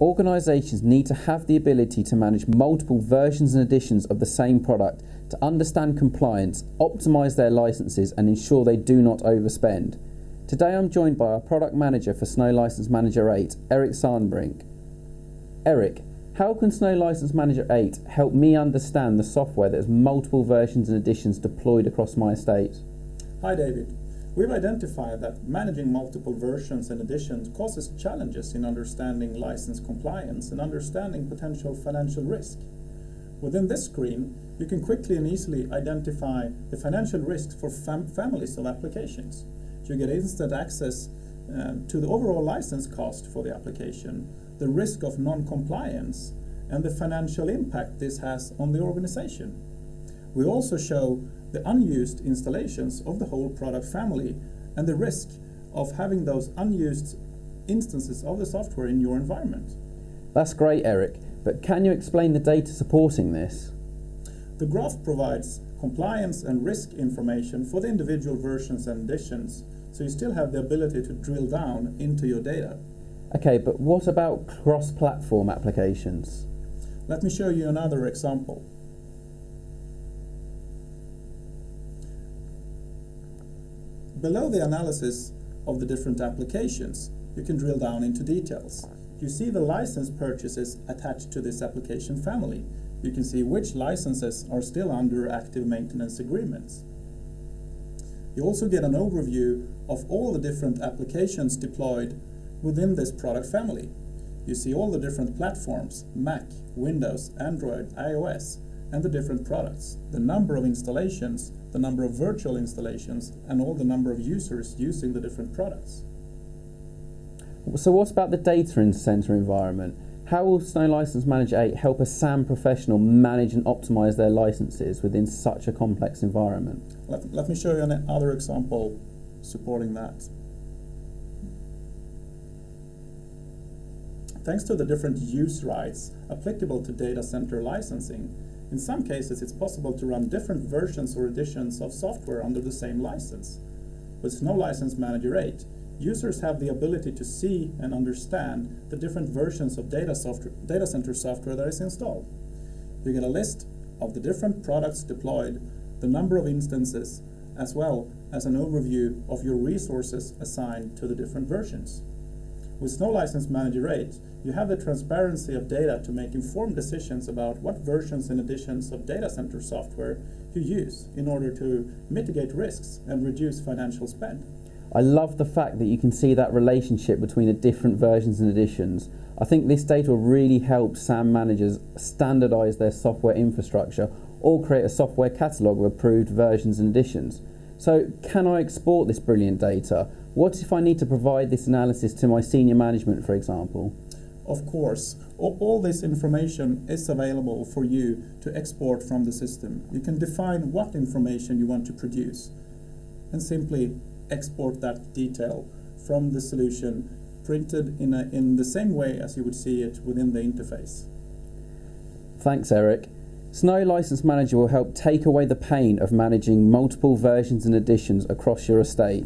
Organisations need to have the ability to manage multiple versions and editions of the same product to understand compliance, optimise their licences and ensure they do not overspend. Today I'm joined by our Product Manager for Snow License Manager 8, Eric Sandbrink. Eric, how can Snow License Manager 8 help me understand the software that has multiple versions and editions deployed across my estate? Hi David. We've identified that managing multiple versions and editions causes challenges in understanding license compliance and understanding potential financial risk. Within this screen, you can quickly and easily identify the financial risks for families of applications. You get instant access to the overall license cost for the application, the risk of non-compliance, and the financial impact this has on the organization. We also show the unused installations of the whole product family and the risk of having those unused instances of the software in your environment. That's great, Eric, but can you explain the data supporting this? The graph provides compliance and risk information for the individual versions and editions, so you still have the ability to drill down into your data. Okay, but what about cross-platform applications? Let me show you another example. Below the analysis of the different applications, you can drill down into details. You see the license purchases attached to this application family. You can see which licenses are still under active maintenance agreements. You also get an overview of all the different applications deployed within this product family. You see all the different platforms, Mac, Windows, Android, iOS, and the different products, the number of installations, the number of virtual installations, and all the number of users using the different products. So what about the data center environment? How will Snow License Manager 8 help a SAM professional manage and optimize their licenses within such a complex environment? Let me show you another example supporting that. Thanks to the different use rights applicable to data center licensing, in some cases it's possible to run different versions or editions of software under the same license. With Snow License Manager 8, users have the ability to see and understand the different versions of data center software that is installed. You get a list of the different products deployed, the number of instances, as well as an overview of your resources assigned to the different versions. With Snow License Manager 8, you have the transparency of data to make informed decisions about what versions and editions of data center software you use in order to mitigate risks and reduce financial spend. I love the fact that you can see that relationship between the different versions and editions. I think this data will really help SAM managers standardize their software infrastructure or create a software catalog of approved versions and editions. So can I export this brilliant data? What if I need to provide this analysis to my senior management, for example? Of course, all this information is available for you to export from the system. You can define what information you want to produce and simply export that detail from the solution, printed in the same way as you would see it within the interface. Thanks, Eric. Snow License Manager will help take away the pain of managing multiple versions and editions across your estate.